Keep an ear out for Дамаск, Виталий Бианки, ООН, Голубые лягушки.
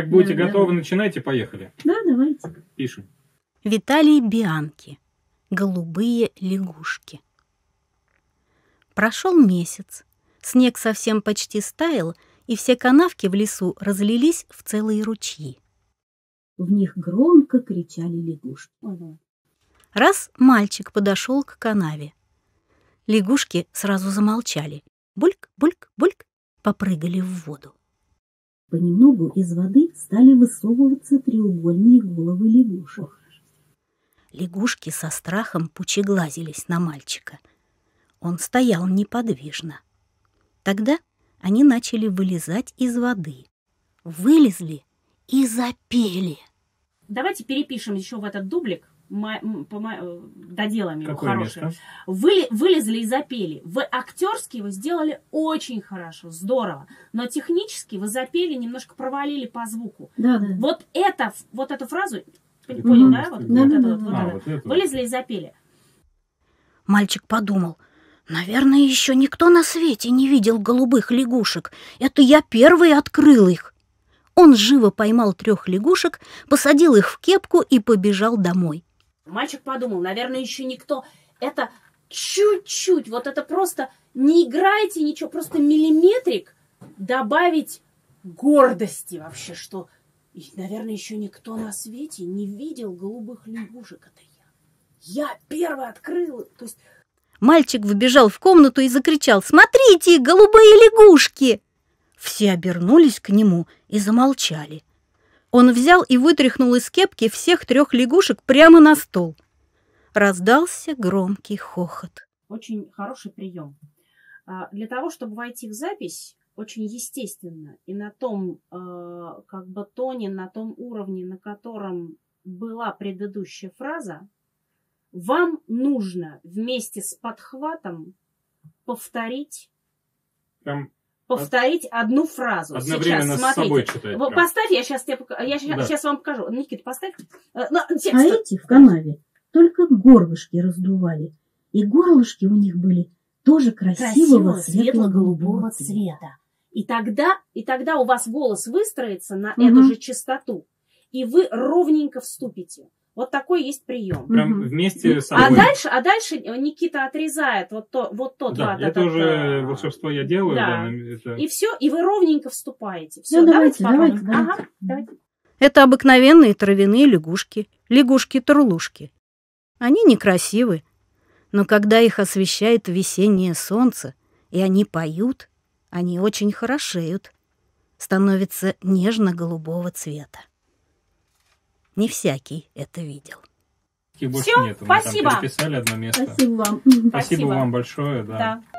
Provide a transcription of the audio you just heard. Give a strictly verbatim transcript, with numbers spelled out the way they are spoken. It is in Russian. Как будете да, готовы, давай. Начинайте, поехали. Да, давайте. Пишем. Виталий Бианки. Голубые лягушки. Прошел месяц. Снег совсем почти стаял, и все канавки в лесу разлились в целые ручьи. В них громко кричали лягушки. Ага. Раз мальчик подошел к канаве. Лягушки сразу замолчали. Бульк, бульк, бульк, попрыгали в воду. Понемногу из воды стали высовываться треугольные головы лягушек. Лягушки со страхом пучеглазились на мальчика. Он стоял неподвижно. Тогда они начали вылезать из воды. Вылезли и запели. Давайте перепишем еще в этот дублик. Доделаем его. Какое хорошее. Вы, вылезли и запели. Вы актерски его сделали очень хорошо, здорово. Но технически вы запели, немножко провалили по звуку. Да, да. Вот, это, вот эту фразу... Понял, да? Вот, да, вот, да, это, да, вот, да. Вот, а, вот это. Вылезли и запели. Мальчик подумал. Наверное, еще никто на свете не видел голубых лягушек. Это я первый открыл их. Он живо поймал трех лягушек, посадил их в кепку и побежал домой. Мальчик подумал, наверное, еще никто... Это чуть-чуть, вот это просто... Не играйте ничего, просто миллиметрик добавить гордости вообще, что... И, наверное, еще никто на свете не видел голубых лягушек. Это я. Я первый открыл. То есть... Мальчик вбежал в комнату и закричал: «Смотрите, голубые лягушки!» Все обернулись к нему и замолчали. Он взял и вытряхнул из кепки всех трех лягушек прямо на стол. Раздался громкий хохот. Очень хороший прием. Для того, чтобы войти в запись, очень естественно и на том э, как бы тоне, на том уровне, на котором была предыдущая фраза, вам нужно вместе с подхватом повторить, Там... повторить одну фразу. Одновременно сейчас, с собой читать. Поставь, я сейчас, тебе, я сейчас, да. сейчас вам покажу. Никита, поставь. Но, текст... А эти в канаве только горлышки раздували. И горлышки у них были тоже красивого, красивого светло-голубого цвета. цвета. И тогда, и тогда у вас голос выстроится на угу. эту же частоту, и вы ровненько вступите. Вот такой есть прием. Прям угу. вместе с собой. А дальше, а дальше Никита отрезает вот то, вот тот. Да, вот это этот, уже волшебство я делаю. Да. Да, это... И все, и вы ровненько вступаете. Все, ну, давайте, давайте, давайте, ага, давайте. давайте. Это обыкновенные травяные лягушки, лягушки-турлушки. Они некрасивы, но когда их освещает весеннее солнце, и они поют, они очень хорошеют, становятся нежно-голубого цвета. Не всякий это видел. Все, спасибо. Мы там переписали одно место. Спасибо вам. Спасибо, спасибо вам большое. Да. Да.